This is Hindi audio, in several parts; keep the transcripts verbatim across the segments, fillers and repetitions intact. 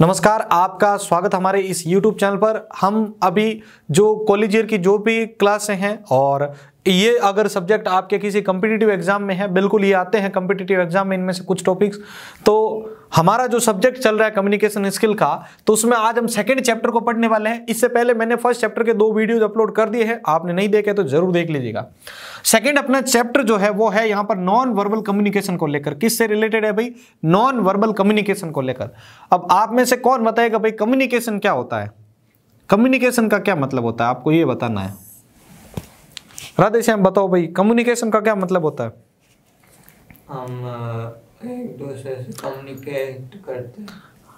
नमस्कार, आपका स्वागत हमारे इस YouTube चैनल पर। हम अभी जो कॉलेज ईयर की जो भी क्लासें हैं, और ये अगर सब्जेक्ट आपके किसी कॉम्पिटिटिव एग्जाम में है, बिल्कुल ये आते हैं कॉम्पिटिटिव एग्जाम में इनमें से कुछ टॉपिक्स, तो हमारा जो सब्जेक्ट चल रहा है कम्युनिकेशन स्किल का, तो उसमें आज हम सेकंड चैप्टर को पढ़ने वाले हैं। इससे पहले मैंने फर्स्ट चैप्टर के दो वीडियोज अपलोड कर दिए हैं, आपने नहीं देखे तो जरूर देख लीजिएगा। सेकंड अपना चैप्टर जो है वो है यहाँ पर नॉन वर्बल कम्युनिकेशन को लेकर। किससे रिलेटेड है भाई? नॉन वर्बल कम्युनिकेशन को लेकर। अब आप में से कौन बताएगा भाई कम्युनिकेशन क्या होता है, कम्युनिकेशन का क्या मतलब होता है, आपको ये बताना है। राधे श्याम बताओ भाई, कम्युनिकेशन का क्या मतलब होता है? हम एक दूसरे से कम्युनिकेट करते हैं।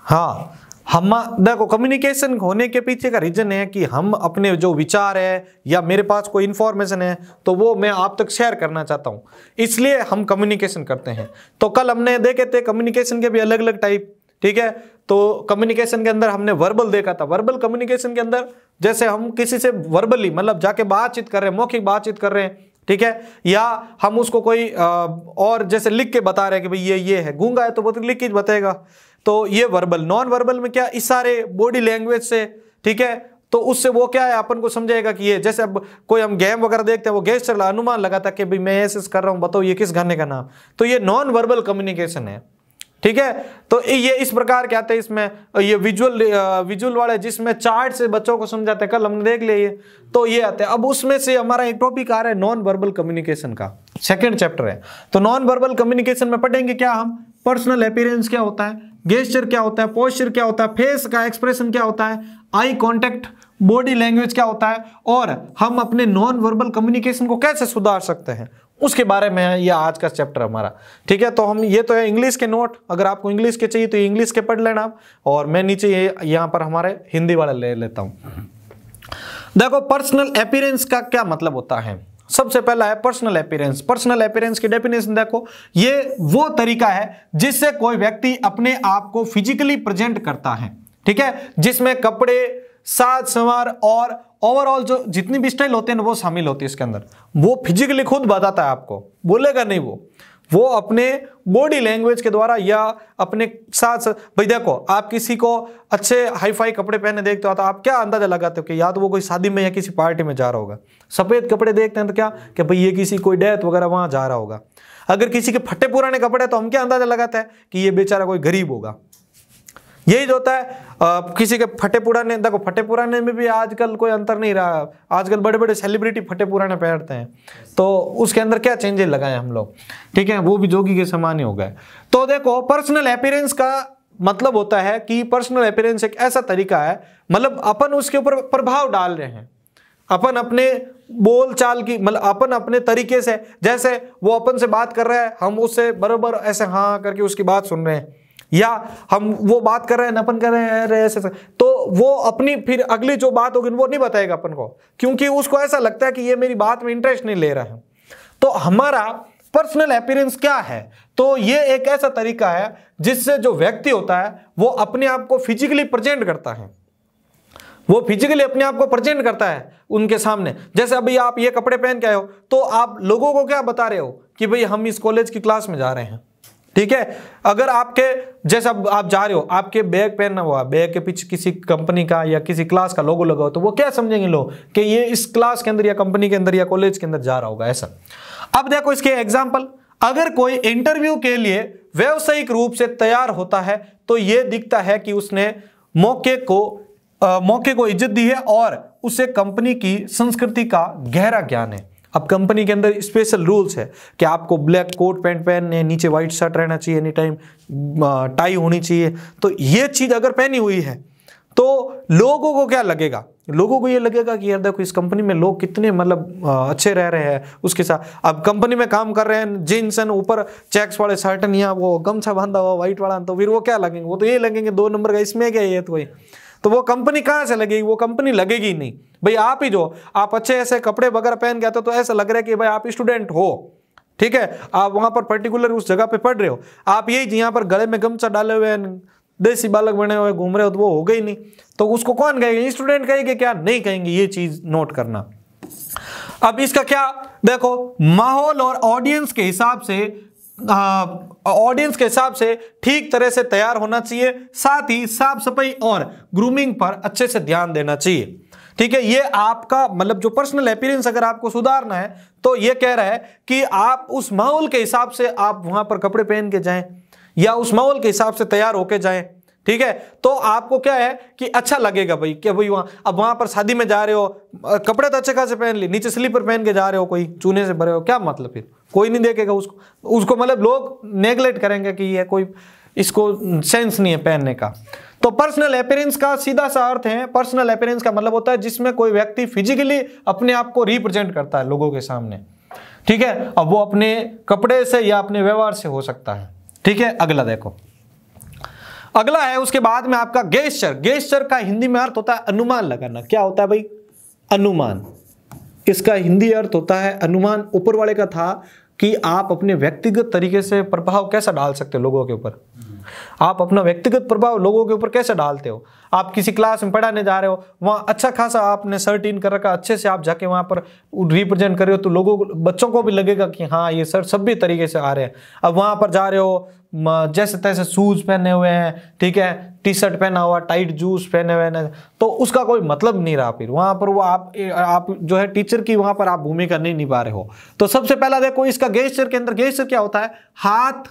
हाँ, हम देखो कम्युनिकेशन होने के पीछे का रीजन है कि हम अपने जो विचार है या मेरे पास कोई इन्फॉर्मेशन है तो वो मैं आप तक शेयर करना चाहता हूँ, इसलिए हम कम्युनिकेशन करते हैं। तो कल हमने देखे थे कम्युनिकेशन के भी अलग अलग टाइप, ठीक है। तो कम्युनिकेशन के अंदर हमने वर्बल देखा था। वर्बल कम्युनिकेशन के अंदर जैसे हम किसी से वर्बली मतलब जाके बातचीत कर रहे हैं, मौखिक बातचीत कर रहे हैं, ठीक है, या हम उसको कोई आ, और जैसे लिख के बता रहे हैं कि भाई ये ये है, गूंगा है तो वो तो लिख के बताएगा, तो ये वर्बल। नॉन वर्बल में क्या, इशारे, बॉडी लैंग्वेज से, ठीक है, तो उससे वो क्या है अपन को समझाएगा कि ये, जैसे अब कोई हम गेम वगैरह देखते हैं वो गेस्चर अनुमान लगाता कि भाई मैं ऐसे कर रहा हूँ, बताओ ये किस गाने का नाम, तो ये नॉन वर्बल कम्युनिकेशन है, ठीक है। तो ये इस प्रकार के आते हैं इसमें। ये विजुअल विजुअल वाले जिसमें चार्ट से बच्चों को समझाते हैं, कल हमने देख लिया ये, तो ये आते हैं। अब उसमें से हमारा एक टॉपिक आ रहा है नॉन वर्बल कम्युनिकेशन का, सेकंड चैप्टर है। तो नॉन वर्बल कम्युनिकेशन में पढ़ेंगे क्या हम, पर्सनल अपीयरेंस क्या होता है, गेस्चर क्या होता है, पोस्चर क्या होता है, फेस का एक्सप्रेशन क्या होता है, आई कॉन्टेक्ट, बॉडी लैंग्वेज क्या होता है, और हम अपने नॉन वर्बल कम्युनिकेशन को कैसे सुधार सकते हैं, उसके बारे में है ये आज का चैप्टर हमारा, ठीक है। तो हम ये तो है इंग्लिश के नोट, अगर आपको इंग्लिश के चाहिए तो इंग्लिश के पढ़ लेना आप, और मैं नीचे ये यहाँ पर हमारे हिंदी वाला ले लेता हूँ। देखो पर्सनल अपीयरेंस का क्या मतलब होता है। सबसे पहला है पर्सनल अपीयरेंस। पर्सनल अपीयरेंस की डेफिनेशन देखो, ये वो तरीका है जिससे कोई व्यक्ति अपने आप को फिजिकली प्रेजेंट करता है, ठीक है, जिसमें कपड़े, साज सवार और ओवरऑल जो जितनी भी स्टाइल होते हैं वो शामिल होती है इसके अंदर। वो फिजिकली खुद बताता है, आपको बोलेगा नहीं, वो वो अपने बॉडी लैंग्वेज के द्वारा या अपने साथ। भाई देखो आप किसी को अच्छे हाई फाई कपड़े पहने देखते हो तो आप क्या अंदाजा लगाते हो कि या तो वो कोई शादी में या किसी पार्टी में जा रहा होगा। सफ़ेद कपड़े देखते हैं तो क्या कि भाई ये किसी कोई डेथ वगैरह वहाँ जा रहा होगा। अगर किसी के फटे पुराने कपड़े तो हम क्या अंदाजा लगाते हैं कि ये बेचारा कोई गरीब होगा। यही जो होता है आ, किसी के फटे पुराने, देखो फटे पुराने में भी आजकल कोई अंतर नहीं रहा, आजकल बड़े बड़े सेलिब्रिटी फटे पुराने पहनते हैं, तो उसके अंदर क्या चेंजेस लगाए हम लोग, ठीक है, वो भी जोगी के समान ही हो गए। तो देखो पर्सनल अपीयरेंस का मतलब होता है कि पर्सनल अपीयरेंस एक ऐसा तरीका है, मतलब अपन उसके ऊपर प्रभाव डाल रहे हैं, अपन अपने बोल चाल की, मतलब अपन अपने तरीके से, जैसे वो अपन से बात कर रहा है हम उससे बराबर ऐसे हाँ करके उसकी बात सुन रहे हैं, या हम वो बात कर रहे हैं अपन कर रहे हैं ऐसे, तो वो अपनी फिर अगली जो बात होगी वो नहीं बताएगा अपन को, क्योंकि उसको ऐसा लगता है कि ये मेरी बात में इंटरेस्ट नहीं ले रहा है। तो हमारा पर्सनल अपीयरेंस क्या है, तो ये एक ऐसा तरीका है जिससे जो व्यक्ति होता है वो अपने आप को फिजिकली प्रेजेंट करता है, वो फिजिकली अपने आप को प्रेजेंट करता है उनके सामने। जैसे अभी आप ये कपड़े पहन के आए हो तो आप लोगों को क्या बता रहे हो कि भाई हम इस कॉलेज की क्लास में जा रहे हैं, ठीक है। अगर आपके जैसे अब आप जा रहे हो, आपके बैग पहनना हुआ, बैग के पीछे किसी कंपनी का या किसी क्लास का लोगो लगा हो तो वो क्या समझेंगे लोग कि ये इस क्लास के अंदर या कंपनी के अंदर या कॉलेज के अंदर जा रहा होगा, ऐसा। अब देखो इसके एग्जाम्पल, अगर कोई इंटरव्यू के लिए व्यावसायिक रूप से तैयार होता है तो ये दिखता है कि उसने मौके को आ, मौके को इज्जत दी है और उसे कंपनी की संस्कृति का गहरा ज्ञान है। अब कंपनी के अंदर स्पेशल रूल्स है कि आपको ब्लैक कोट पैंट पहनने, नीचे व्हाइट शर्ट रहना चाहिए, एनी टाइम टाई होनी चाहिए, तो ये चीज़ अगर पहनी हुई है तो लोगों को क्या लगेगा, लोगों को ये लगेगा कि यार देखो इस कंपनी में लोग कितने मतलब अच्छे रह रहे हैं उसके साथ। अब कंपनी में काम कर रहे हैं, जीन्स एंड ऊपर चेक्स वाले शर्टन या वो गमछा बांधा हुआ व्हाइट वाला, तो फिर वो क्या लगेंगे, वो तो ये लगेंगे दो नंबर का, इसमें क्या ये, तो वही तो वो कंपनी कहाँ से लगेगी, वो कंपनी लगेगी नहीं। भाई आप ही जो आप अच्छे ऐसे कपड़े वगैरह पहन के आते हो तो ऐसा लग रहा है कि भाई आप स्टूडेंट हो, ठीक है, आप वहाँ पर पर्टिकुलर उस जगह पे पढ़ रहे हो। आप यही यहाँ पर गले में गमछा डाले हुए हैं, देसी बालक बने हुए घूम रहे हो तो वो हो गई नहीं, तो उसको कौन कहेगा, स्टूडेंट कहेंगे क्या, नहीं कहेंगे, ये चीज़ नोट करना। अब इसका क्या देखो, माहौल और ऑडियंस के हिसाब से ऑडियंस के हिसाब से ठीक तरह से तैयार होना चाहिए, साथ ही साफ सफाई और ग्रूमिंग पर अच्छे से ध्यान देना चाहिए। ठीक है, ये आपका मतलब जो पर्सनल अपीयरेंस अगर आपको सुधारना है तो ये कह रहा है कि आप उस माहौल के हिसाब से आप वहां पर कपड़े पहन के जाएं या उस माहौल के हिसाब से तैयार होके जाएं। ठीक है, तो आपको क्या है कि अच्छा लगेगा भाई क्या भाई वहां अब वहां पर शादी में जा रहे हो, कपड़े तो अच्छे खासे पहन लिए, नीचे स्लीपर पहन के जा रहे हो, कोई चूने से भरे हो, क्या मतलब फिर कोई नहीं देखेगा उसको, उसको मतलब लोग नेगलेक्ट करेंगे कि ये कोई इसको सेंस नहीं है पहनने का। तो पर्सनल अपीयरेंस का सीधा सा अर्थ है, पर्सनल अपीयरेंस का मतलब होता है जिसमें कोई व्यक्ति फिजिकली अपने आप को रिप्रेजेंट करता है लोगों के सामने। ठीक है, अब वो अपने कपड़े से या अपने व्यवहार से हो सकता है। ठीक है, अगला देखो, अगला है उसके बाद में आपका गेस्चर। गेस्चर का हिंदी में अर्थ होता है अनुमान लगाना। क्या होता है भाई? अनुमान। इसका हिंदी अर्थ होता है अनुमान। ऊपर वाले का था कि आप अपने व्यक्तिगत तरीके से प्रभाव कैसा डाल सकते हो लोगों के ऊपर, आप अपना व्यक्तिगत प्रभाव लोगों के ऊपर कैसे डालते हो। आप किसी क्लास में पढ़ाने जा रहे हो, वहाँ अच्छा खासा आपने शर्ट इन कर रखा, अच्छे से आप जाके वहाँ पर रिप्रेजेंट कर रहे हो तो लोगों बच्चों को भी लगेगा कि हाँ ये सर सभी तरीके से आ रहे हैं। अब वहाँ पर जा रहे हो जैसे तैसे शूज पहने हुए हैं, ठीक है, टी शर्ट पहना हुआ, टाइट जूस पहने हुए हैं, तो उसका कोई मतलब नहीं रहा फिर वहाँ पर। वो आप आप जो है टीचर की वहाँ पर आप भूमिका नहीं निभा रहे हो। तो सबसे पहला देखो इसका गेस्चर के अंदर, गेस्चर क्या होता है? हाथ,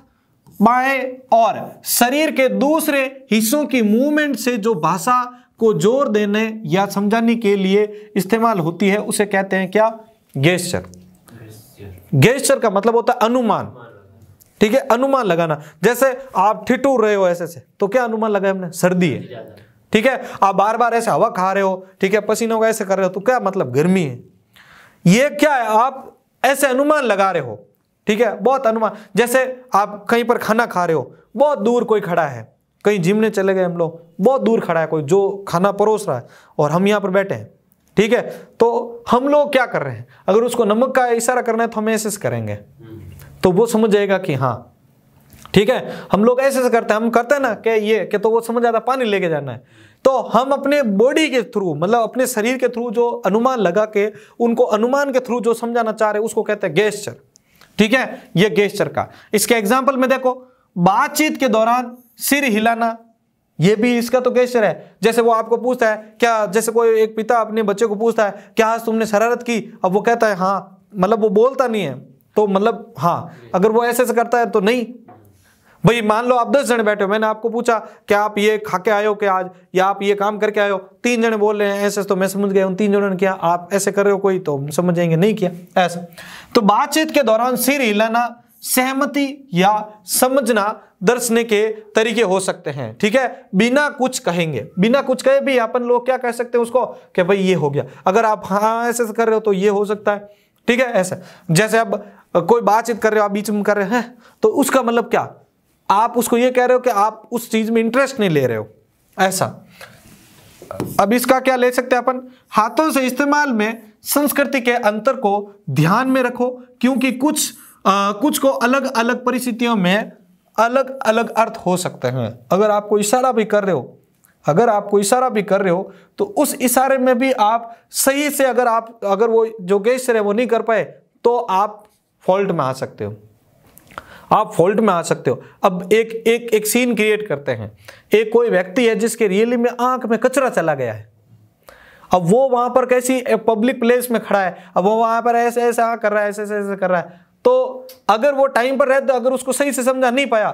बाएं और शरीर के दूसरे हिस्सों की मूवमेंट से जो भाषा को जोर देने या समझाने के लिए इस्तेमाल होती है उसे कहते हैं क्या? गेस्चर। गेस्चर का मतलब होता है अनुमान। ठीक है, अनुमान लगाना। जैसे आप ठिठुर रहे हो ऐसे से, तो क्या अनुमान लगाया हमने? सर्दी है। ठीक है, आप बार बार ऐसे हवा खा रहे हो, ठीक है, पसीनों का ऐसे कर रहे हो, तो क्या मतलब? गर्मी है। ये क्या है? आप ऐसे अनुमान लगा रहे हो। ठीक है, बहुत अनुमान। जैसे आप कहीं पर खाना खा रहे हो, बहुत दूर कोई खड़ा है, कहीं जिम में चले गए हम लोग, बहुत दूर खड़ा है कोई जो खाना परोस रहा है और हम यहाँ पर बैठे हैं। ठीक है, तो हम लोग क्या कर रहे हैं? अगर उसको नमक का इशारा करना है तो हम ऐसे करेंगे तो वो समझ जाएगा कि हाँ ठीक है। हम लोग ऐसे से करते हैं, हम करते हैं ना कि ये कि तो वो समझ जाता पानी लेके जाना है। तो हम अपने बॉडी के थ्रू मतलब अपने शरीर के थ्रू जो अनुमान लगा के उनको अनुमान के थ्रू जो समझाना चाह रहे उसको कहते हैं गेस्चर। ठीक है, ये गेस्चर का। इसके एग्जाम्पल में देखो, बातचीत के दौरान सिर हिलाना, ये भी इसका तो गेस्चर है। जैसे वो आपको पूछता है क्या, जैसे कोई एक पिता अपने बच्चे को पूछता है क्या आज तुमने शरारत की, अब वो कहता है हाँ, मतलब वो बोलता नहीं है तो मतलब हाँ, अगर वो ऐसे से करता है तो नहीं। भाई मान लो आप दस जने बैठे हो, मैंने आपको पूछा क्या आप ये खा के आए हो क्या आज, या आप ये काम करके आए हो, तीन जने बोल रहे हैं ऐसे तो मैं समझ गया उन तीन जनों ने किया, आप ऐसे कर रहे हो कोई तो समझ जाएंगे नहीं किया ऐसा। तो बातचीत के दौरान सिर हिलाना सहमति या समझना दर्शने के तरीके हो सकते हैं। ठीक है, बिना कुछ कहेंगे, बिना कुछ कहे भी अपन लोग क्या कह सकते हैं उसको कि भाई ये हो गया। अगर आप हाँ ऐसे कर रहे हो तो ये हो सकता है। ठीक है, ऐसे जैसे अब कोई बातचीत कर रहे हो आप बीच में कर रहे हैं तो उसका मतलब क्या? आप उसको ये कह रहे हो कि आप उस चीज में इंटरेस्ट नहीं ले रहे हो ऐसा। अब इसका क्या ले सकते हैं अपन? हाथों से इस्तेमाल में संस्कृति के अंतर को ध्यान में रखो क्योंकि कुछ आ, कुछ को अलग अलग परिस्थितियों में अलग अलग अर्थ हो सकते हैं। अगर आपको इशारा भी कर रहे हो अगर आपको इशारा भी कर रहे हो तो उस इशारे में भी आप सही से अगर आप अगर वो जो गेस्चर है वो नहीं कर पाए तो आप फॉल्ट में आ सकते हो आप फॉल्ट में आ सकते हो। अब एक एक एक सीन क्रिएट करते हैं। एक कोई व्यक्ति है जिसके रियली में आंख में कचरा चला गया है। अब वो वहां पर कैसी पब्लिक प्लेस में खड़ा है, अब वो वहां पर ऐसे ऐसा कर रहा है ऐसे ऐसे कर रहा है तो अगर वो टाइम पर रहता अगर उसको सही से समझा नहीं पाया,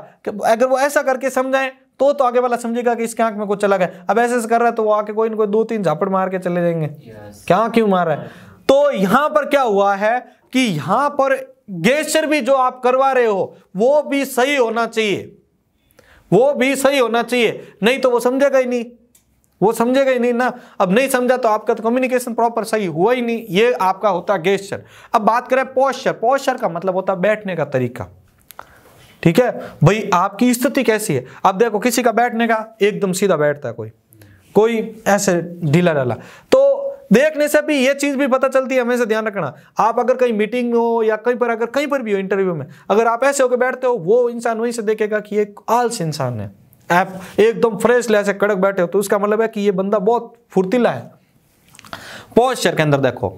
अगर वो ऐसा करके समझाएं तो तो आगे वाला समझेगा कि इसके आंख में कुछ चला गया। अब ऐसे ऐसे कर रहा है तो वो आके कोई ना कोई दो तीन झापड़ मार के चले जाएंगे। yes. क्या क्यों मार रहा है? तो यहां पर क्या हुआ है कि यहां पर गेस्चर भी जो आप करवा रहे हो वो भी सही होना चाहिए वो भी सही होना चाहिए नहीं तो वो समझेगा ही नहीं वो समझेगा ही नहीं ना। अब नहीं समझा तो आपका तो कम्युनिकेशन प्रॉपर सही हुआ ही नहीं। ये आपका होता है गेस्चर। अब बात करें पोस्चर। पोस्चर का मतलब होता है बैठने का तरीका। ठीक है भाई, आपकी स्थिति कैसी है? अब देखो किसी का बैठने का एकदम सीधा बैठता है, कोई कोई ऐसे ढीला ढाला, तो देखने से भी ये चीज भी पता चलती है। हमेशा ध्यान रखना, आप अगर कहीं मीटिंग में हो या कहीं पर अगर कहीं पर भी हो इंटरव्यू में, अगर आप ऐसे होकर बैठते हो वो इंसान वहीं से देखेगा कि एक आलसी इंसान है। आप एकदम फ्रेश ऐसे कड़क बैठे हो तो उसका मतलब है कि ये बंदा बहुत फुर्तीला है। पोस्चर के अंदर देखो,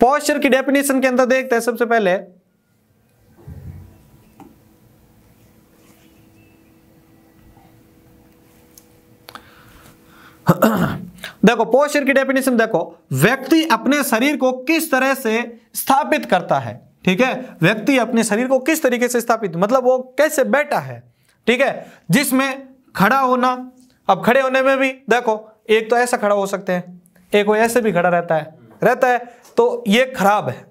पोस्चर की डेफिनेशन के अंदर देखते हैं सबसे पहले देखो पोस्चर की डेफिनेशन देखो, व्यक्ति अपने शरीर को किस तरह से स्थापित करता है। ठीक है, व्यक्ति अपने शरीर को किस तरीके से स्थापित, मतलब वो कैसे बैठा है। ठीक है, जिसमें खड़ा होना, अब खड़े होने में भी देखो एक तो ऐसा खड़ा हो सकते हैं, एक वो ऐसे भी खड़ा रहता है रहता है तो ये खराब है,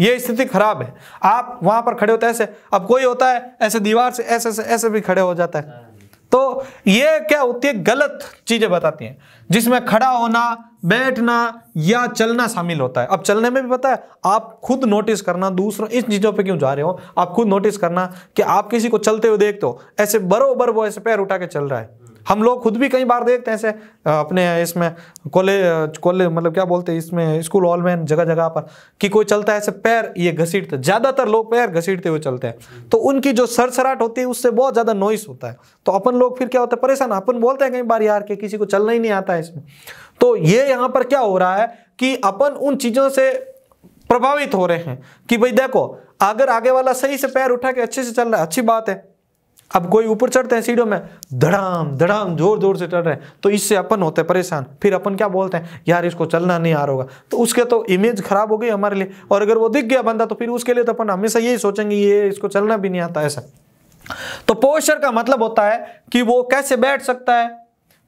ये स्थिति खराब है। आप वहां पर खड़े होते हैं ऐसे, अब कोई होता है ऐसे दीवार से ऐसे ऐसे ऐसे भी खड़े हो जाता है, तो ये क्या होती है, गलत चीजें बताती हैं, जिसमें खड़ा होना, बैठना या चलना शामिल होता है। अब चलने में भी पता है, आप खुद नोटिस करना, दूसरों इन चीजों पे क्यों जा रहे हो, आप खुद नोटिस करना कि आप किसी को चलते हुए देखते हो ऐसे बरोबर वो ऐसे पैर उठा के चल रहा है। हम लोग खुद भी कई बार देखते हैं ऐसे अपने इसमें कॉलेज कॉलेज मतलब क्या बोलते हैं इसमें स्कूल हॉल में जगह जगह पर कि कोई चलता है ऐसे पैर ये घसीटते, ज़्यादातर लोग पैर घसीटते हुए चलते हैं, तो उनकी जो सरसराहट होती है उससे बहुत ज़्यादा नॉइस होता है। तो अपन लोग फिर क्या होता है, परेशान। अपन बोलते हैं कई बार यार कि किसी को चलना ही नहीं आता है इसमें, तो ये यहाँ पर क्या हो रहा है कि अपन उन चीज़ों से प्रभावित हो रहे हैं कि भाई देखो अगर आगे वाला सही से पैर उठा के अच्छे से चल रहा है, अच्छी बात है। अब कोई ऊपर चढ़ते हैं सीढ़ियों में, धड़ाम धड़ाम जोर जोर से चढ़ रहे हैं, तो इससे अपन होते हैं परेशान। फिर अपन क्या बोलते हैं, यार इसको चलना नहीं आ रहा होगा, तो उसके तो इमेज खराब हो गई हमारे लिए। और अगर वो दिख गया बंदा तो फिर उसके लिए तो अपन हमेशा यही सोचेंगे ये इसको चलना भी नहीं आता ऐसा। तो पोस्चर का मतलब होता है कि वो कैसे बैठ सकता है,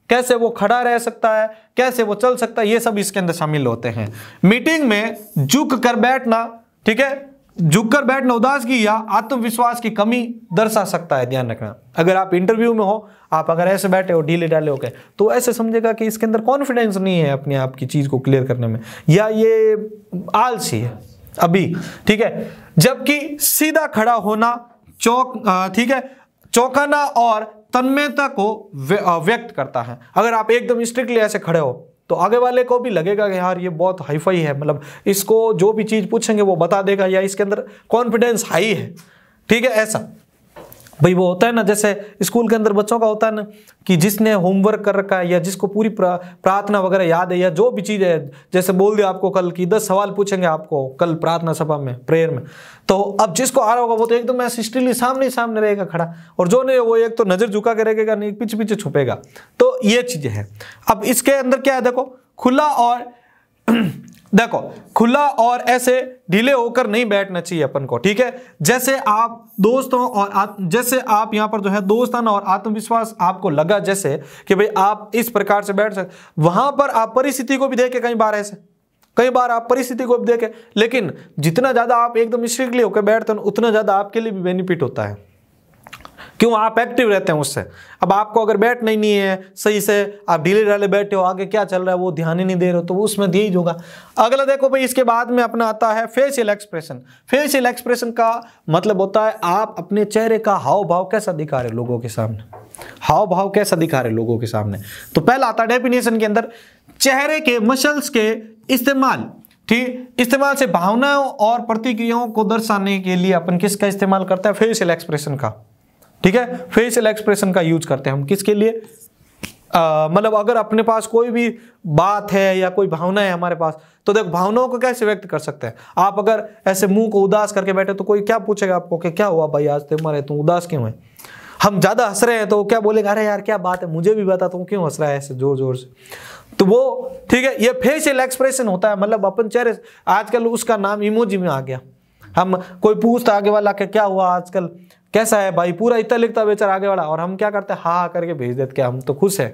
कैसे वो खड़ा रह सकता है, कैसे वो चल सकता है, ये सब इसके अंदर शामिल होते हैं। मीटिंग में झुक कर बैठना, ठीक है, झुककर बैठना उदासगी या आत्मविश्वास की कमी दर्शा सकता है। ध्यान रखना, अगर आप इंटरव्यू में हो, आप अगर ऐसे बैठे हो ढीले ढाले होकर, तो ऐसे समझेगा कि इसके अंदर कॉन्फिडेंस नहीं है अपने आप की चीज को क्लियर करने में, या ये आलसी है अभी। ठीक है, जबकि सीधा खड़ा होना, चौक ठीक है चौंकाना और तन्मयता को व्यक्त करता है। अगर आप एकदम स्ट्रिक्टली ऐसे खड़े हो तो आगे वाले को भी लगेगा कि यार ये बहुत हाईफाई है, मतलब इसको जो भी चीज़ पूछेंगे वो बता देगा, या इसके अंदर कॉन्फिडेंस हाई है। ठीक है, ऐसा भाई वो होता है ना, जैसे स्कूल के अंदर बच्चों का होता है ना कि जिसने होमवर्क कर रखा है या जिसको पूरी प्रा, प्रार्थना वगैरह याद है, या जो भी चीज़ है, जैसे बोल दिया आपको कल कि दस सवाल पूछेंगे आपको कल प्रार्थना सभा में, प्रेयर में, तो अब जिसको आ रहा होगा वो तो एकदम ऐसे स्टिली सामने सामने रहेगा खड़ा, और जो नहीं वो एक तो नज़र झुका के रहेगा, नहीं पीछे पीछे छुपेगा। तो ये चीज़ें हैं। अब इसके अंदर क्या है, देखो खुला और देखो खुला और ऐसे ढीले होकर नहीं बैठना चाहिए अपन को। ठीक है, जैसे आप दोस्तों और आ, जैसे आप यहाँ पर जो है दोस्ताना और आत्मविश्वास आपको लगा जैसे कि भाई आप इस प्रकार से बैठ सकते, वहां पर आप परिस्थिति को भी देखे, कई बार ऐसे कई बार आप परिस्थिति को भी देखे, लेकिन जितना ज्यादा आप एकदम स्ट्रिक्टली होकर बैठते हो उतना ज्यादा आपके लिए भी बेनिफिट होता है, क्यों आप एक्टिव रहते हैं उससे। अब आपको अगर बैठना ही नहीं है सही से, आप ढीले ढाले बैठे हो, आगे क्या चल रहा है वो ध्यान ही नहीं दे रहे हो, तो वो उसमें यही होगा। अगला देखो भाई, इसके बाद में अपना आता है फेशियल एक्सप्रेशन। फेशियल एक्सप्रेशन का मतलब होता है आप अपने चेहरे का हाव भाव कैसा दिखा रहे हो लोगों के सामने, हाव भाव कैसा दिखा रहे हो लोगों के सामने। तो पहला आता है डेफिनेशन के अंदर, चेहरे के मसल्स के इस्तेमाल, ठीक इस्तेमाल से भावनाओं और प्रतिक्रियाओं को दर्शाने के लिए अपन किसका इस्तेमाल करते हैं, फेशियल एक्सप्रेशन का। ठीक है, फेशियल एक्सप्रेशन का यूज करते हैं हम किसके लिए, मतलब अगर अपने पास कोई भी बात है या कोई भावना है हमारे पास, तो देखो भावनाओं को कैसे व्यक्त कर सकते हैं। आप अगर ऐसे मुंह को उदास करके बैठे तो कोई क्या पूछेगा आपको कि क्या हुआ भाई आज तुम्हारे, तुम उदास क्यों है। हम ज़्यादा हंस रहे हैं तो क्या बोलेगा, अरे यार क्या बात है, मुझे भी बता तुम क्यों हंस रहा है ऐसे जोर जोर से, तो वो ठीक है ये फेशियल एक्सप्रेशन होता है। मतलब अपन चेहरे, आजकल उसका नाम इमोजी में आ गया। हम कोई पूछता आगे वाला कि क्या हुआ आजकल कैसा है भाई, पूरा इतना लिखता बेचारा आगे वाला, और हम क्या करते हैं हा हा करके भेज देते क्या हम तो खुश है,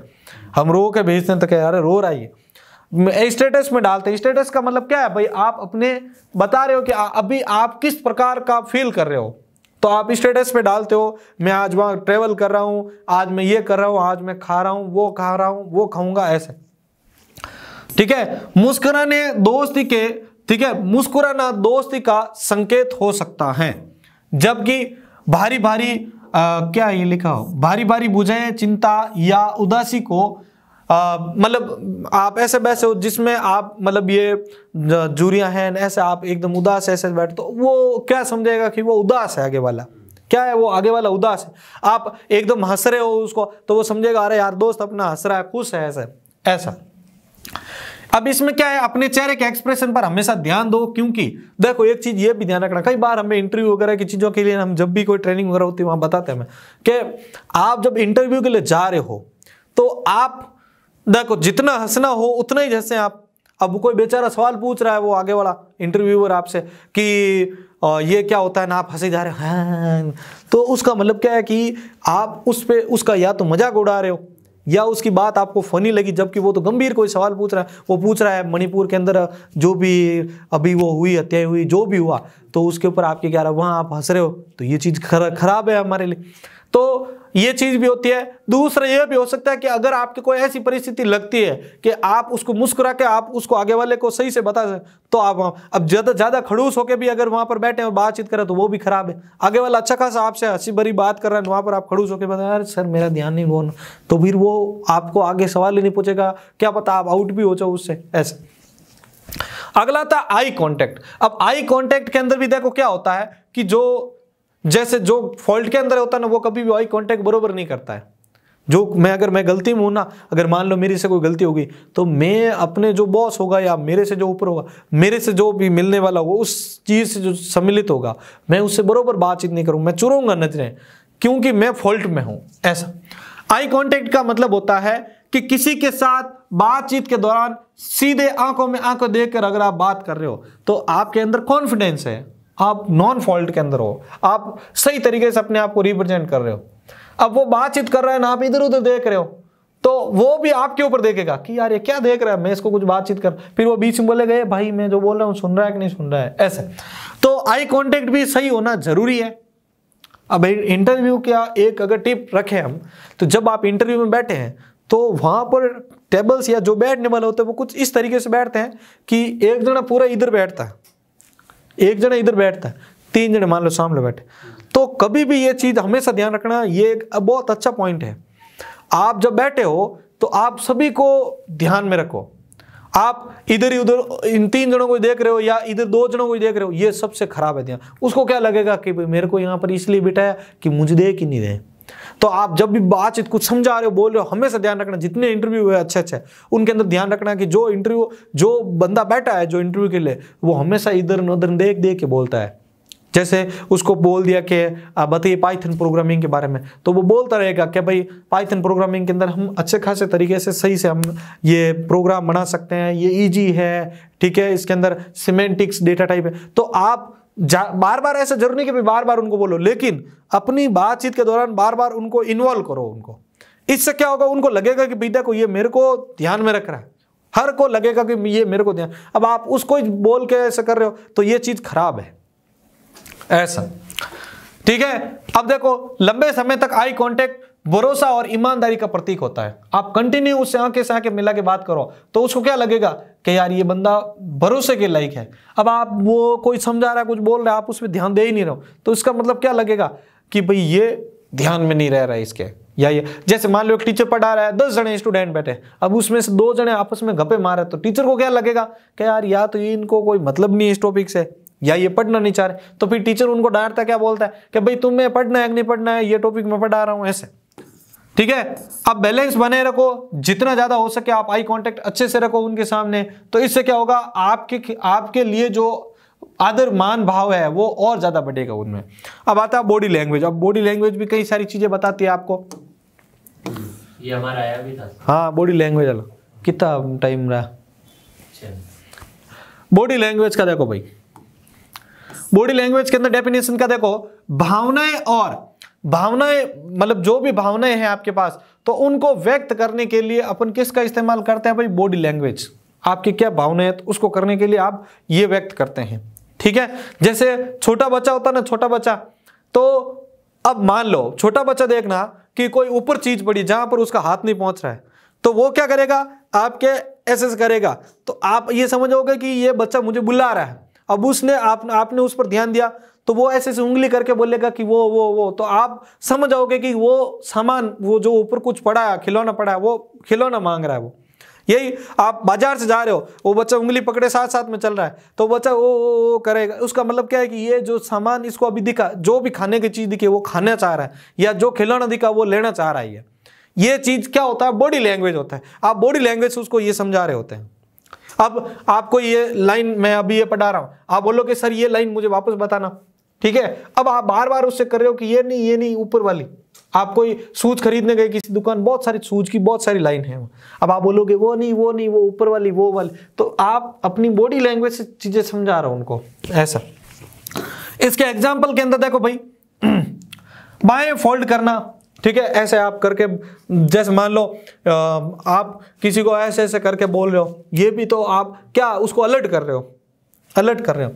हम रो के भेजते हैं तो क्या अरे रो रहा है, स्टेटस में डालते हैं। स्टेटस का मतलब क्या है भाई, आप अपने बता रहे हो कि अभी आप किस प्रकार का फील कर रहे हो, तो आप स्टेटस पे डालते हो मैं आज वहाँ ट्रेवल कर रहा हूँ, आज मैं ये कर रहा हूँ, आज मैं खा रहा हूँ वो खा रहा हूँ वो खाऊंगा ऐसे। ठीक है, मुस्कुराने दोस्ती के, ठीक है मुस्कुराना दोस्ती का संकेत हो सकता है। जबकि भारी भारी आ, क्या ये लिखा हो, भारी भारी बुझाएं, चिंता या उदासी को, मतलब आप ऐसे वैसे हो जिसमें आप मतलब ये जुरियां हैं ऐसे, आप एकदम उदास ऐसे बैठते तो वो क्या समझेगा कि वो उदास है आगे वाला, क्या है वो आगे वाला उदास है। आप एकदम हंस रहे हो उसको तो वो समझेगा अरे यार दोस्त अपना हंस रहा है, खुश है ऐसे ऐसा। अब इसमें क्या है, अपने चेहरे के एक्सप्रेशन पर हमेशा ध्यान दो, क्योंकि देखो एक चीज ये भी ध्यान रखना, कई बार हमें इंटरव्यू वगैरह की चीजों के लिए हम जब भी कोई ट्रेनिंग वगैरह होती है वहां बताते हैं हमें कि आप जब इंटरव्यू के लिए जा रहे हो तो आप देखो जितना हंसना हो उतना ही हंसें आप। अब कोई बेचारा सवाल पूछ रहा है वो आगे वाला इंटरव्यूअर आपसे कि ये क्या होता है ना, आप हंसे जा रहे हैं, तो उसका मतलब क्या है कि आप उस पर उसका या तो मजाक उड़ा रहे हो या उसकी बात आपको फनी लगी, जबकि वो तो गंभीर कोई सवाल पूछ रहा है। वो पूछ रहा है मणिपुर के अंदर जो भी अभी वो हुई हत्याएं हुई जो भी हुआ, तो उसके ऊपर आपके क्या रहा वहाँ आप हंस रहे हो, तो ये चीज़ खराब है हमारे लिए। तो ये चीज़ भी होती है। दूसरा ये भी हो सकता है कि अगर आपकी कोई ऐसी परिस्थिति लगती है कि आप उसको मुस्कुरा के आप उसको आगे वाले को सही से बता सकें, तो आप अब ज़्यादा ज़्यादा खड़ूस होकर भी अगर वहाँ पर बैठे और बातचीत करें तो वो भी खराब है। आगे वाला अच्छा खासा आपसे हंसी भरी बात कर रहा है, वहाँ पर आप खड़ूस होकर बताए यार सर मेरा ध्यान नहीं, वो तो फिर वो आपको आगे सवाल ही नहीं पूछेगा, क्या पता आप आउट भी हो जाओ उससे। ऐसे अगला था आई कॉन्टैक्ट। अब आई कॉन्टैक्ट के अंदर भी देखो क्या होता है कि जो जैसे जो फॉल्ट के अंदर होता है ना वो कभी भी आई कांटेक्ट बरोबर नहीं करता है। जो मैं अगर मैं गलती में हूँ ना, अगर मान लो मेरे से कोई गलती होगी तो मैं अपने जो बॉस होगा या मेरे से जो ऊपर होगा, मेरे से जो भी मिलने वाला होगा, उस चीज़ से जो सम्मिलित होगा, मैं उससे बरोबर बातचीत नहीं करूँ, मैं चुरूंगा नजरें क्योंकि मैं फॉल्ट में हूँ। ऐसा आई कॉन्टेक्ट का मतलब होता है कि किसी के साथ बातचीत के दौरान सीधे आंखों में आंखों देख कर अगर आप बात कर रहे हो तो आपके अंदर कॉन्फिडेंस है, आप नॉन फॉल्ट के अंदर हो, आप सही तरीके से अपने आप को रिप्रेजेंट कर रहे हो। अब वो बातचीत कर रहा है ना, आप इधर उधर देख रहे हो तो वो भी आपके ऊपर देखेगा कि यार ये क्या देख रहा है, मैं इसको कुछ बातचीत कर, फिर वो बीच में बोलेगा भाई मैं जो बोल रहा हूँ सुन रहा है कि नहीं सुन रहा है। ऐसे तो आई कॉन्टेक्ट भी सही होना जरूरी है। अब इंटरव्यू क्या एक अगर टिप रखें हम तो जब आप इंटरव्यू में बैठे हैं तो वहाँ पर टेबल्स या जो बैठने वाले होते हैं वो कुछ इस तरीके से बैठते हैं कि एक जना पूरा इधर बैठता है, एक जना इधर बैठता है, तीन जने मान लो सामने बैठे। तो कभी भी ये चीज़ हमेशा ध्यान रखना, ये एक बहुत अच्छा पॉइंट है। आप जब बैठे हो तो आप सभी को ध्यान में रखो, आप इधर ही उधर इन तीन जनों को देख रहे हो या इधर दो जनों को देख रहे हो, ये सबसे खराब है ध्यान। उसको क्या लगेगा कि मेरे को यहाँ पर इसलिए बिठाया कि मुझे देख ही नहीं रहे। तो आप जब भी बातचीत कुछ समझा रहे हो बोल रहे हो हमेशा ध्यान रखना, जितने इंटरव्यू हुए अच्छे अच्छे उनके अंदर ध्यान रखना कि जो इंटरव्यू जो बंदा बैठा है जो इंटरव्यू के लिए वो हमेशा इधर उधर देख देख के बोलता है। जैसे उसको बोल दिया कि बताइए पाइथन प्रोग्रामिंग के बारे में, तो वो बोलता रहेगा कि भाई पाइथन प्रोग्रामिंग के अंदर हम अच्छे खासे तरीके से सही से हम ये प्रोग्राम बना सकते हैं, ये ईजी है, ठीक है, इसके अंदर सिमेंटिक्स डेटा टाइप है। तो आप बार बार ऐसा जरूरी कि बार बार उनको बोलो, लेकिन अपनी बातचीत के दौरान बार बार उनको इन्वॉल्व करो उनको। इससे क्या होगा, उनको लगेगा कि बेटा को ये मेरे को ध्यान में रख रहा है, हर को लगेगा कि ये मेरे को ध्यान। अब आप उसको ही बोल के ऐसा कर रहे हो तो ये चीज खराब है, ऐसा ठीक है। अब देखो लंबे समय तक आई कॉन्टेक्ट भरोसा और ईमानदारी का प्रतीक होता है। आप कंटिन्यू उससे आंखें से आंखें मिला के बात करो तो उसको क्या लगेगा कि यार ये बंदा भरोसे के लायक है। अब आप वो कोई समझा रहा है कुछ बोल रहा है आप उस पर ध्यान दे ही नहीं रहे हो तो इसका मतलब क्या लगेगा कि भाई ये ध्यान में नहीं रह रहा है इसके, या ये जैसे मान लो एक टीचर पढ़ा रहा है, दस जने स्टूडेंट बैठे, अब उसमें से दो जने आपस में गप्पे मारे तो टीचर को क्या लगेगा कि यार या तो ये इनको कोई मतलब नहीं है इस टॉपिक से या ये पढ़ना नहीं चाह रहे। तो फिर टीचर उनको डांटता क्या बोलता है कि भाई तुम्हें पढ़ना है कि नहीं पढ़ना है, ये टॉपिक मैं पढ़ा रहा हूँ। ऐसे ठीक है, आप बैलेंस बनाए रखो, जितना ज्यादा हो सके आप आई कांटेक्ट अच्छे से रखो उनके सामने, तो इससे क्या होगा आपके आपके लिए जो आदर मान भाव है वो और ज्यादा बढ़ेगा उनमें। अब आता है बॉडी लैंग्वेज। अब बॉडी लैंग्वेज भी कई सारी चीजें बताती है आपको, ये हमारा आया भी था। हाँ बॉडी लैंग्वेज वाला कितना टाइम रहा। बॉडी लैंग्वेज का देखो भाई, बॉडी लैंग्वेज के अंदर डेफिनेशन का देखो, भावनाएं और भावनाएं मतलब जो भी भावनाएं हैं आपके पास तो उनको व्यक्त करने के लिए अपन किसका इस्तेमाल करते हैं भाई, बॉडी लैंग्वेज। आपकी क्या भावनाएं तो उसको करने के लिए आप ये व्यक्त करते हैं, ठीक है। जैसे छोटा बच्चा होता है ना, छोटा बच्चा, तो अब मान लो छोटा बच्चा देखना कि कोई ऊपर चीज पड़ी जहां पर उसका हाथ नहीं पहुंच रहा है तो वो क्या करेगा आपके ऐसे करेगा, तो आप ये समझोगे कि ये बच्चा मुझे बुला रहा है। अब उसने आप, आपने उस पर ध्यान दिया तो वो ऐसे से उंगली करके बोलेगा कि वो वो वो तो आप समझ आओगे कि वो सामान वो जो ऊपर कुछ पड़ा है खिलौना पड़ा है वो खिलौना मांग रहा है वो। यही आप बाजार से जा रहे हो, वो बच्चा उंगली पकड़े साथ साथ में चल रहा है तो बच्चा वो, वो, वो करेगा, उसका मतलब क्या है कि ये जो सामान इसको अभी दिखा, जो भी खाने की चीज़ दिखी वो खाना चाह रहा है या जो खिलौना दिखा वो लेना चाह रहा है। ये चीज़ क्या होता है, बॉडी लैंग्वेज होता है। आप बॉडी लैंग्वेज से उसको ये समझा रहे होते हैं। अब आपको ये लाइन मैं अभी ये पढ़ा रहा हूँ, आप बोलो कि सर ये लाइन मुझे वापस बताना, ठीक है। अब आप बार बार उससे कर रहे हो कि ये नहीं ये नहीं ऊपर वाली, आप कोई सूज खरीदने गए किसी दुकान, बहुत सारी सूज की बहुत सारी लाइन है। अब आप बोलोगे वो नहीं वो नहीं वो ऊपर वाली वो वाली, तो आप अपनी बॉडी लैंग्वेज से चीजें समझा रहे हो उनको। ऐसा इसके एग्जाम्पल के अंदर देखो भाई, बाएं फोल्ड करना, ठीक है, ऐसे आप करके, जैसे मान लो आप किसी को ऐसे ऐसे करके बोल रहे हो, ये भी तो आप क्या उसको अलर्ट कर रहे हो, अलर्ट कर रहे हो।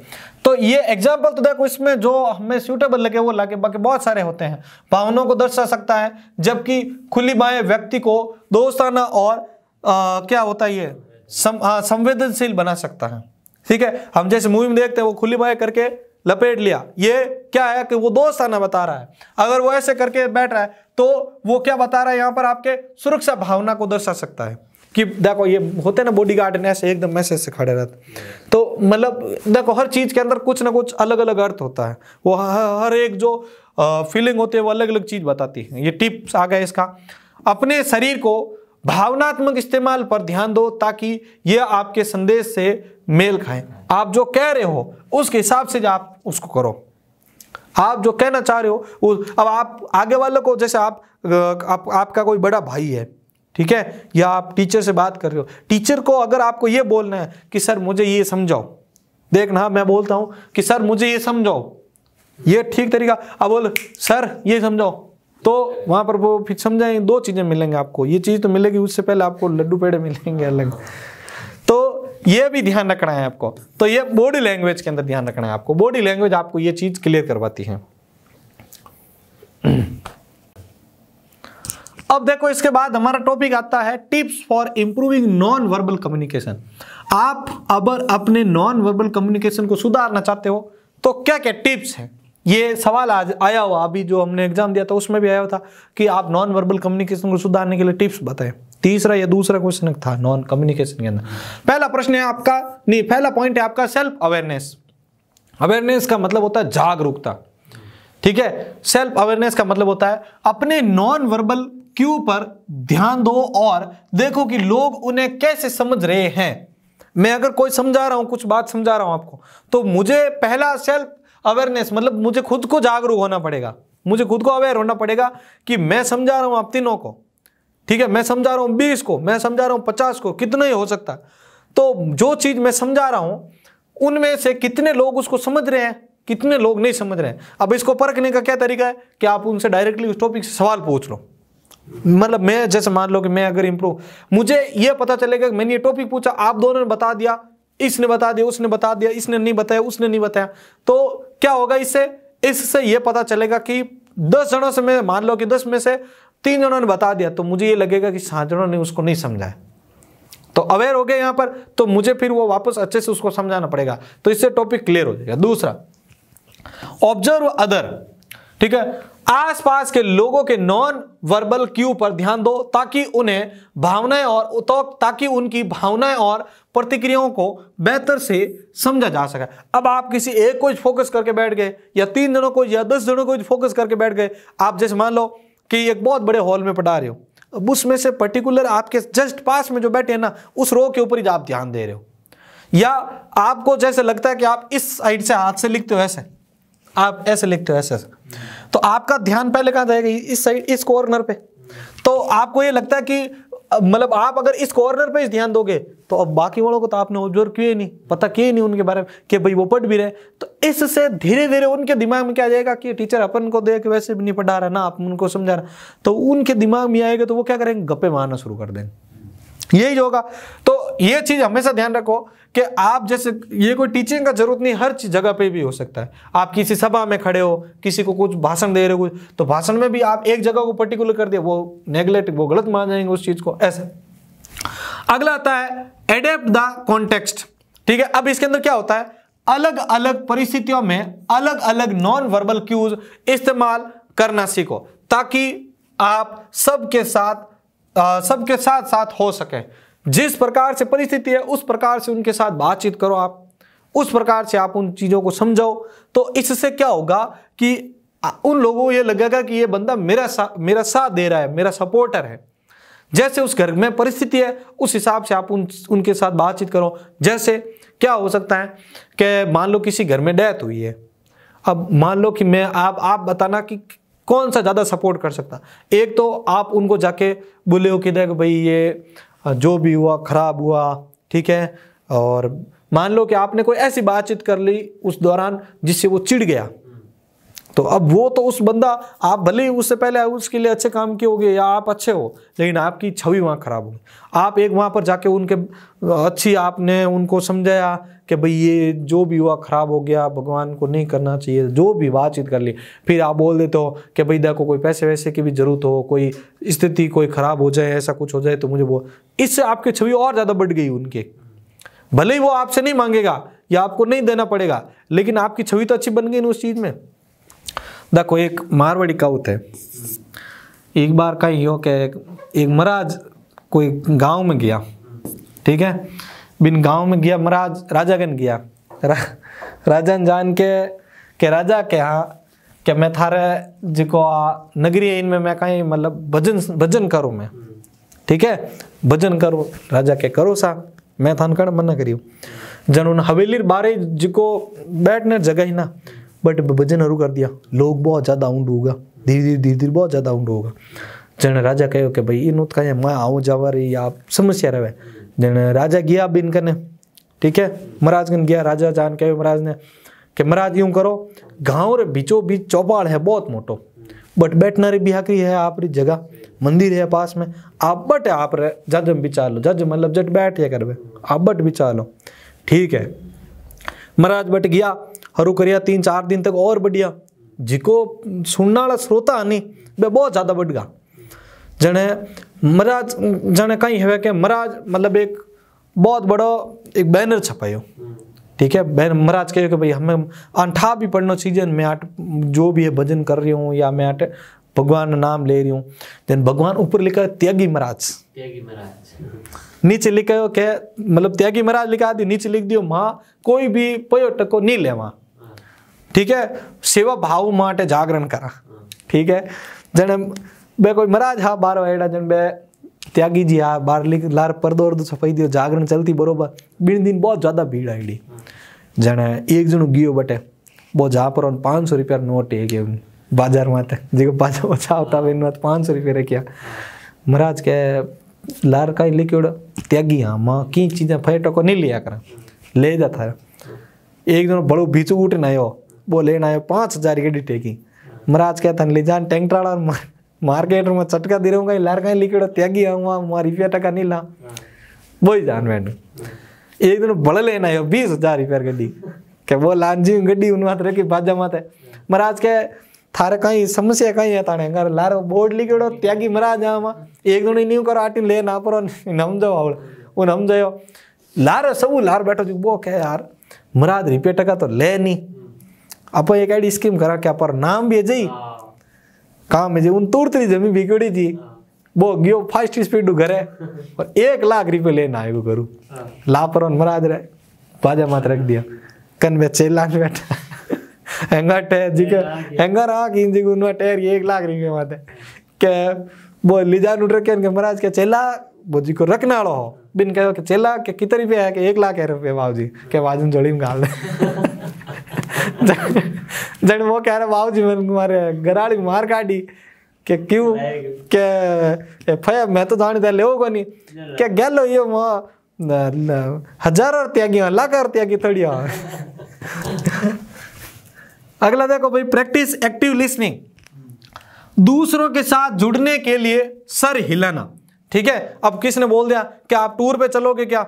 तो ये एग्जाम्पल तो देखो इसमें जो हमें सूटेबल लगे वो लगे, बाकी बहुत सारे होते हैं। भावनाओं को दर्शा सकता है, जबकि खुली बाएं व्यक्ति को दोस्ताना और आ, क्या होता है ये सम, संवेदनशील बना सकता है। ठीक है, हम जैसे मूवी में देखते हैं वो खुली बाएं करके लपेट लिया, ये क्या है कि वो दोस्ताना बता रहा है। अगर वो ऐसे करके बैठ रहा है तो वो क्या बता रहा है, यहाँ पर आपके सुरक्षा भावना को दर्शा सकता है कि देखो ये होते ना बॉडी गार्ड, ऐसे एकदम मैसेज से खड़े रहते। तो मतलब देखो हर चीज के अंदर कुछ ना कुछ अलग अलग अर्थ होता है, वो हर एक जो फीलिंग होती है वो अलग अलग चीज बताती है। ये टिप्स आ गए इसका। अपने शरीर को भावनात्मक इस्तेमाल पर ध्यान दो ताकि ये आपके संदेश से मेल खाएं। आप जो कह रहे हो उसके हिसाब से आप उसको करो, आप जो कहना चाह रहे हो। अब आप आगे वालों को, जैसे आप, आप आपका कोई बड़ा भाई है, ठीक है, या आप टीचर से बात कर रहे हो, टीचर को अगर आपको ये बोलना है कि सर मुझे ये समझाओ, देखना मैं बोलता हूँ कि सर मुझे ये समझाओ, ये ठीक तरीका, अब बोल सर ये समझाओ, तो वहाँ पर वो फिर समझाएंगे। दो चीज़ें मिलेंगे आपको, ये चीज़ तो मिलेगी, उससे पहले आपको लड्डू पेड़े मिलेंगे अलग। तो ये भी ध्यान रखना है आपको। तो ये बॉडी लैंग्वेज के अंदर ध्यान रखना है आपको, बॉडी लैंग्वेज आपको ये चीज़ क्लियर करवाती है। अब देखो इसके बाद हमारा टॉपिक आता है tips for improving non verbal communication. आप अगर अपने नॉन वर्बल कम्युनिकेशन को सुधारना चाहते हो तो क्या क्या टिप्स हैं, ये सवाल आज आया हुआ, अभी जो हमने एग्जाम दिया था उसमें भी आया हुआ था कि आप नॉन वर्बल कम्युनिकेशन को सुधारने के लिए टिप्स बताएं। तीसरा या दूसरा क्वेश्चन था नॉन कम्युनिकेशन के अंदर। पहला प्रश्न है आपका, नहीं पहला पॉइंट है आपका सेल्फ अवेयरनेस। अवेयरनेस का मतलब होता है जागरूकता, ठीक है, सेल्फ अवेयरनेस का मतलब होता है अपने नॉन वर्बल क्यू पर ध्यान दो और देखो कि लोग उन्हें कैसे समझ रहे हैं। मैं अगर कोई समझा रहा हूं, कुछ बात समझा रहा हूं आपको, तो मुझे पहला सेल्फ अवेयरनेस मतलब मुझे खुद को जागरूक होना पड़ेगा, मुझे खुद को अवेयर होना पड़ेगा कि मैं समझा रहा हूं आप तीनों को, ठीक है, मैं समझा रहा हूं बीस को, मैं समझा रहा हूं पचास को, कितना ही हो सकता। तो जो चीज मैं समझा रहा हूं उनमें से कितने लोग उसको समझ रहे हैं, कितने लोग नहीं समझ रहे हैं। अब इसको परखने का क्या तरीका है कि आप उनसे डायरेक्टली उस टॉपिक से सवाल पूछ लो। मतलब मैं जैसे मान लो कि मैं अगर इंप्रूव, मुझे यह पता चलेगा कि मैंने ये टॉपिक पूछा, आप दोनों ने बता दिया, इसने बता दिया, उसने बता दिया, इसने नहीं बताया, उसने नहीं बताया, तो क्या होगा इससे, इससे यह पता चलेगा कि दस जनों से, मैं मान लो कि दस में से तीन जनों ने बता दिया, तो मुझे ये लगेगा कि सात जनों ने उसको नहीं समझाया। तो अवेयर हो गया यहाँ पर, तो मुझे फिर वो वापस अच्छे से उसको समझाना पड़ेगा, तो इससे टॉपिक क्लियर हो जाएगा। दूसरा, ऑब्जर्व अदर, ठीक है, आसपास के लोगों के नॉन वर्बल क्यू पर ध्यान दो ताकि उन्हें भावनाएं और ताकि उनकी भावनाएं और प्रतिक्रियाओं को बेहतर से समझा जा सके। अब आप किसी एक को फोकस करके बैठ गए या तीन जनों को या दस जनों को फोकस करके बैठ गए। आप जैसे मान लो कि एक बहुत बड़े हॉल में पढ़ा रहे हो, अब उसमें से पर्टिकुलर आपके जस्ट पास में जो बैठे हैं ना, उस रो के ऊपर ही आप ध्यान दे रहे हो, या आपको जैसे लगता है कि आप इस साइड से हाथ से लिखते हो, ऐसे आप ऐसे लिखते हो, ऐसे तो आपका ध्यान पहले कहाँ जाएगा, इस साइड, इस कॉर्नर पे। तो आपको ये लगता है कि मतलब आप अगर इस कॉर्नर पे इस ध्यान दोगे तो अब बाकी वालों को तो आपने ऑब्जर्व किए नहीं, पता किए नहीं उनके बारे में कि भाई वो पढ़ भी रहे। तो इससे धीरे धीरे उनके दिमाग में क्या जाएगा कि टीचर अपन को देख वैसे भी नहीं पढ़ा रहा ना, आप उनको समझा रहे, तो उनके दिमाग में आएगा तो वो क्या करेंगे, गप्पे मारना शुरू कर देंगे, यही होगा। तो ये चीज हमेशा ध्यान रखो कि आप जैसे, ये कोई टीचिंग का जरूरत नहीं, हर जगह पे भी हो सकता है। आप किसी सभा में खड़े हो, किसी को कुछ भाषण दे रहे हो, तो भाषण में भी आप एक जगह को पर्टिकुलर कर दिए, वो नेगलेक्ट, वो गलत मान जाएंगे उस चीज को, ऐसे। अगला आता है एडेप्ट द कॉन्टेक्स्ट, ठीक है। अब इसके अंदर क्या होता है, अलग अलग परिस्थितियों में अलग अलग नॉन वर्बल क्यूज इस्तेमाल करना सीखो ताकि आप सबके साथ सबके साथ साथ हो सके। जिस प्रकार से परिस्थिति है उस प्रकार से उनके साथ बातचीत करो, आप उस प्रकार से आप उन चीज़ों को समझाओ। तो इससे क्या होगा कि उन लोगों को ये लगेगा कि ये बंदा मेरा सा, मेरा साथ दे रहा है, मेरा सपोर्टर है। जैसे उस घर में परिस्थिति है उस हिसाब से आप उन उनके साथ बातचीत करो। जैसे क्या हो सकता है कि मान लो किसी घर में डेथ हुई है, अब मान लो कि मैं आप आप बताना कि कौन सा ज़्यादा सपोर्ट कर सकता। एक तो आप उनको जाके बोले हो कि देख भाई ये जो भी हुआ खराब हुआ, ठीक है, और मान लो कि आपने कोई ऐसी बातचीत कर ली उस दौरान जिससे वो चिढ़ गया, तो अब वो तो उस बंदा, आप भले ही उससे पहले उसके लिए अच्छे काम किए होगे या आप अच्छे हो, लेकिन आपकी छवि वहाँ खराब होगी। आप एक वहाँ पर जाके उनके अच्छी आपने उनको समझाया कि भाई ये जो भी हुआ खराब हो गया, भगवान को नहीं करना चाहिए, जो भी बातचीत कर ली। फिर आप बोल देते हो कि भाई देखो कोई पैसे वैसे की भी जरूरत हो, कोई स्थिति कोई खराब हो जाए, ऐसा कुछ हो जाए तो मुझे वो, इससे आपकी छवि और ज़्यादा बढ़ गई उनके। भले ही वो आपसे नहीं मांगेगा या आपको नहीं देना पड़ेगा, लेकिन आपकी छवि तो अच्छी बन गई ना उस चीज़ में। देखो एक मारवाड़ी कहावत है, एक बार का ही हो के एक महाराज कोई गांव में गया, ठीक है, बिन गांव में गया महाराज, राजागन गया, रा, राजन जान के के राजा के हाँ के मैं थारे जिको नगरी है इनमें मैं कहीं मतलब भजन भजन करूँ मैं, ठीक है, भजन करूँ राजा के करो सा मैं थानकड़ मना करियो जन उन हवेली बारे जिको बैठने जगह ही ना, बट भजन शुरू कर दिया, लोग बहुत ज़्यादा ऊंड होगा, धीरे धीरे धीरे धीरे बहुत ज़्यादा ऊंड होगा। जन राजा कहो कि भाई इन कहीं मैं आओ जावा रही आप समस्या रहे। जन राजा गया बिन कने, ठीक है, महाराजगन गया, राजा जान कहो महाराज ने कि महाराज यूँ करो गाँव रे बीचों बीच चौपाड़ है बहुत मोटो, बट बैठना रे बिहाकरी है आप री जगह, मंदिर है पास में, आप बट आप रे जज बिचा लो, जज मतलब जट बैठ या करवे आप बट बिचा लो, ठीक है। महाराज बट गया हरू करिया तीन चार दिन तक और बढ़िया, जिको सुनना वाला श्रोता नहीं वे बहुत ज़्यादा बढ़ गया। जने महाराज जने कहीं है कि महाराज मतलब एक बहुत बड़ो एक बैनर छपायो, ठीक है, बैन महाराज कहे कि भाई हमें अंठा भी पढ़ना चाहिए, मैं आट जो भी है भजन कर रही हूँ या मैं आट भगवान नाम ले रही हूँ। देन भगवान ऊपर लिखा त्यागी महाराज, त्यागी महाराज नीचे लिखा हो के मतलब त्यागी महाराज लिखा दी, नीचे लिख दियो माँ कोई भी पर्यटक को नहीं ले माँ, ठीक है, सेवा भाव माटे जागरण करा, ठीक है। जन बे कोई महाराज हा बार वायड़ा जन बे त्यागी जी हा बार लिख लार पर्दो और सफाई दियो जागरण चलती बरोबर। बिन दिन बहुत ज़्यादा भीड़ आई, जन एक जन गियो बटे वो जा पर पाँच सौ रुपया नोट है गए बाजार में जो बाजार ओछा होता है पाँच सौ रुपये रखिया। महाराज के लार का लिखी उड़ा त्यागी हाँ माँ की चीज़ें पर्यटक को नहीं लिया करा ले जाता है। एक दिन बड़ो बीचू उठने आयो वो लेना आयो पाँच हजार की टेकी। महाराज कहता ले जान टैंक और मार्केट में चटका दे रहूँगा लार का लिखी उड़ा त्यागी हाँ माँ माँ रुपया टका नहीं ला वो ही जान मैंने। एक दिन बड़े लेना आयो बीस हजार रुपया गड्डी क्या वो लांजी गड्डी उन मात रखी बाजा मात है। महाराज कह थारे कहीं समस्या कहीं है ताने घर लारो बोर्ड लिखियो त्यागी महाराज हाँ माँ। एक दोनों न्यू करो आटी ले ना पर समझो आवड़ उन समझायो लार सबू लार बैठो जो वो कह यार महाराज रुपये टका तो ले नहीं आप एक ऐडी स्कीम करा क्या पर नाम भी जी काम है जी उन तुरतरी जमी बिगड़ी जी वो गयो फास्ट स्पीड घरे और एक लाख रुपये लेना आयो करूँ लापर महाराज रहे बाजा मात रख दिया कन में चेलान बैठा एक लाख रुपये के वो लिजान उठ रखे महाराज के चेला वो जी को रखना हो बिन कहो के चेला के कितने रुपया है के एक लाख रुपये बाबू जी के वाजन जोड़ी में गाल जन वो कह रहे बाबू जी मैंने मारे गराड़ी मार काटी के क्यों के फया मैं तो जान दे लेवो को नहीं क्या गल हो ये माँ हजार और त्यागी लाख और त्यागी थोड़ी। अगला देखो भाई प्रैक्टिस एक्टिव लिसनिंग, दूसरों के साथ जुड़ने के लिए सर हिलाना, ठीक है। अब किसने बोल दिया कि आप टूर पे चलोगे क्या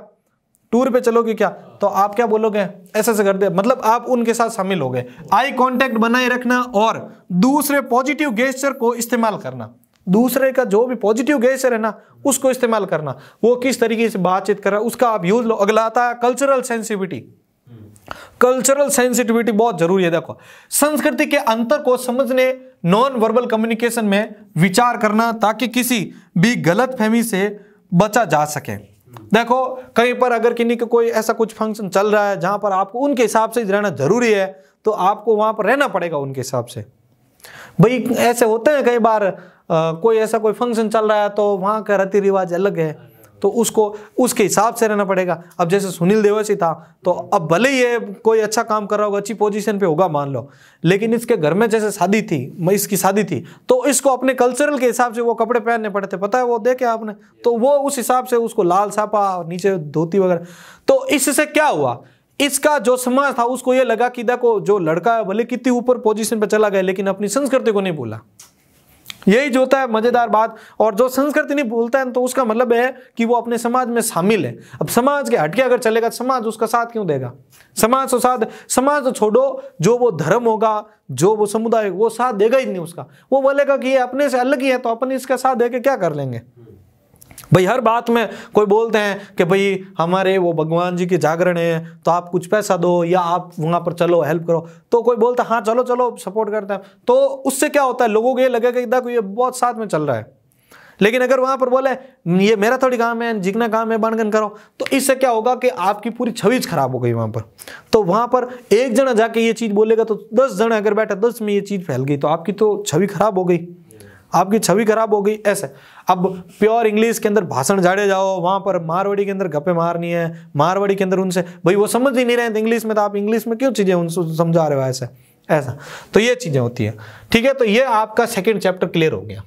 टूर पे चलोगे क्या तो आप क्या बोलोगे ऐसे ऐसे कर दे मतलब आप उनके साथ शामिल हो गए। आई कांटेक्ट बनाए रखना और दूसरे पॉजिटिव गेस्चर को इस्तेमाल करना, दूसरे का जो भी पॉजिटिव गेस्चर है ना उसको इस्तेमाल करना, वो किस तरीके से बातचीत कर रहा है उसका आप यूज लो। अगला आता है कल्चरल सेंसिटिविटी, कल्चरल सेंसिटिविटी बहुत जरूरी है। देखो संस्कृति के अंतर को समझने नॉन वर्बल कम्युनिकेशन में विचार करना ताकि किसी भी गलतफहमी से बचा जा सके। देखो कहीं पर अगर किन्हीं का कोई ऐसा कुछ फंक्शन चल रहा है जहां पर आपको उनके हिसाब से रहना जरूरी है तो आपको वहां पर रहना पड़ेगा उनके हिसाब से। भाई ऐसे होते हैं कई बार आ, कोई ऐसा कोई फंक्शन चल रहा है तो वहां का रीति रिवाज अलग है तो उसको उसके हिसाब से रहना पड़ेगा। अब जैसे सुनील देवासी था, तो अब भले ही ये कोई अच्छा काम कर रहा होगा, अच्छी पोजीशन पे होगा मान लो, लेकिन इसके घर में जैसे शादी थी, इसकी शादी थी, तो इसको अपने कल्चरल के हिसाब से वो कपड़े पहनने पड़े थे, पता है वो देखे आपने, तो वो उस हिसाब से उसको लाल सापा नीचे धोती वगैरह। तो इससे क्या हुआ, इसका जो समाज था उसको ये लगा कि देखो जो लड़का है भले कितनी ऊपर पोजीशन पर चला गया लेकिन अपनी संस्कृति को नहीं भूला। यही जो होता है मजेदार बात। और जो संस्कृति नहीं भूलता है तो उसका मतलब है कि वो अपने समाज में शामिल है। अब समाज के हटके अगर चलेगा समाज उसका साथ क्यों देगा? समाज तो साथ समाज तो छोड़ो, जो वो धर्म होगा, जो वो समुदाय वो साथ देगा ही नहीं उसका। वो बोलेगा कि ये अपने से अलग ही है तो अपन इसका साथ दे के क्या कर लेंगे। भाई हर बात में कोई बोलते हैं कि भाई हमारे वो भगवान जी के जागरण है तो आप कुछ पैसा दो या आप वहाँ पर चलो हेल्प करो, तो कोई बोलता है हाँ चलो चलो सपोर्ट करते हैं, तो उससे क्या होता है लोगों को ये लगेगा कि देखो ये बहुत साथ में चल रहा है। लेकिन अगर वहाँ पर बोले ये मेरा थोड़ी काम है, जितना काम है बांटन करो, तो इससे क्या होगा कि आपकी पूरी छवीज खराब हो गई वहाँ पर। तो वहाँ पर एक जना जाके ये चीज़ बोलेगा तो दस जने अगर बैठा दस में ये चीज़ फैल गई तो आपकी तो छवि खराब हो गई, आपकी छवि खराब हो गई। ऐसे अब प्योर इंग्लिश के अंदर भाषण झाड़े जाओ, वहाँ पर मारवाड़ी के अंदर गप्पे मारनी है, मारवाड़ी के अंदर उनसे भाई वो समझ ही नहीं रहे थे इंग्लिश में, तो आप इंग्लिश में क्यों चीज़ें उनसे समझा रहे हो ऐसे ऐसा। तो ये चीज़ें होती हैं। ठीक है, तो ये आपका सेकेंड चैप्टर क्लियर हो गया।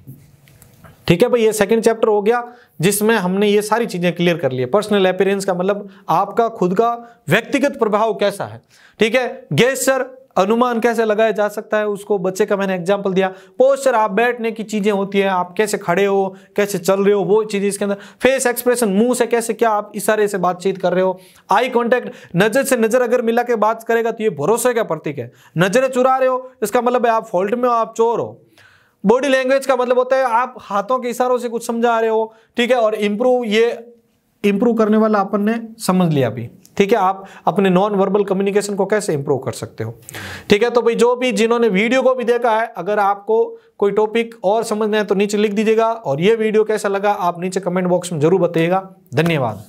ठीक है भाई, ये सेकंड चैप्टर हो गया जिसमें हमने ये सारी चीज़ें क्लियर कर ली है। पर्सनल अपीयरेंस का मतलब आपका खुद का व्यक्तिगत प्रभाव कैसा है। ठीक है, गेस्चर अनुमान कैसे लगाया जा सकता है, उसको बच्चे का मैंने एग्जाम्पल दिया। पोस्चर आप बैठने की चीज़ें होती हैं, आप कैसे खड़े हो, कैसे चल रहे हो, वो चीज़ें इसके अंदर। फेस एक्सप्रेशन, मुंह से कैसे क्या आप इशारे से बातचीत कर रहे हो। आई कांटेक्ट, नज़र से नज़र अगर मिला के बात करेगा तो ये भरोसे का प्रतीक है। नज़रें चुरा रहे हो इसका मतलब है आप फॉल्ट में हो, आप चोर हो। बॉडी लैंग्वेज का मतलब होता है आप हाथों के इशारों से कुछ समझा रहे हो। ठीक है, और इम्प्रूव, ये इम्प्रूव करने वाला अपन ने समझ लिया अभी। ठीक है, आप अपने नॉन वर्बल कम्युनिकेशन को कैसे इंप्रूव कर सकते हो। ठीक है, तो भाई जो भी जिन्होंने वीडियो को भी देखा है, अगर आपको कोई टॉपिक और समझना है तो नीचे लिख दीजिएगा, और ये वीडियो कैसा लगा आप नीचे कमेंट बॉक्स में जरूर बताइएगा। धन्यवाद।